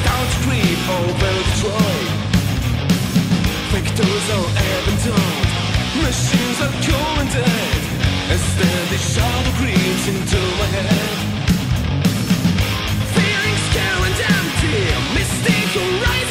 Don't creep over Troy. Victors are abandoned, machines are cold and dead. A steady shadow creeps into my head. Feeling scared and empty, mistake or right.